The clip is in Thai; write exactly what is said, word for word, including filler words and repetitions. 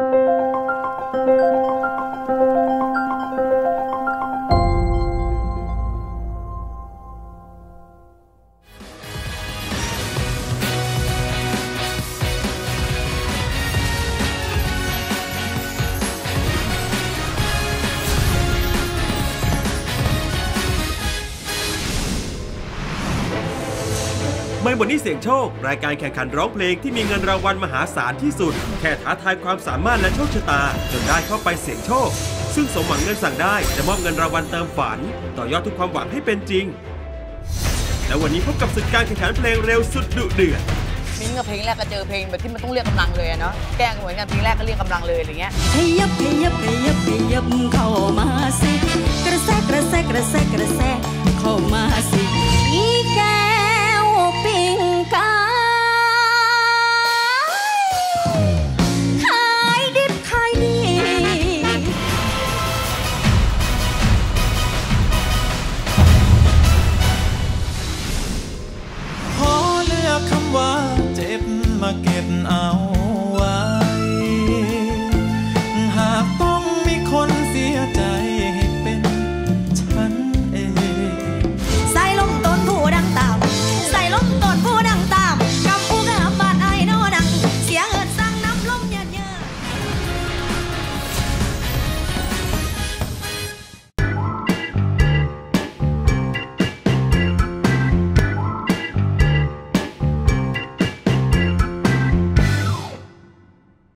ไม่วันนี้เสียงโชครายการแข่งขันร้องเพลงที่มีเงินรางวัลมหาศาลที่สุดแค่ท้าทายความสามารถและโชคชะตาจนได้เข้าไปเสียงโชคซึ่งสมหวังเงินสั่งได้จะมอบเงินรางวัลเติมฝันต่อยอดทุกความหวังให้เป็นจริงและวันนี้พบกับศึกการแข่งขันเพลงเร็วสุดดุเดือดมิ้งกับเพลงแรกก็เจอเพลงแบบที่มันต้องเรียกกำลังเลยเนาะแกงเหมือนกันเพลงแรกก็เรียกกำลังเลยอะไรเงี้ยขยับขยับขยับขยับเข้ามาสิกระแซกระแซกระแซกระแซเข้ามาสิแกปิงกายขายดิบขายดีขอเลือกคำว่าเจ็บมาเก็บเอา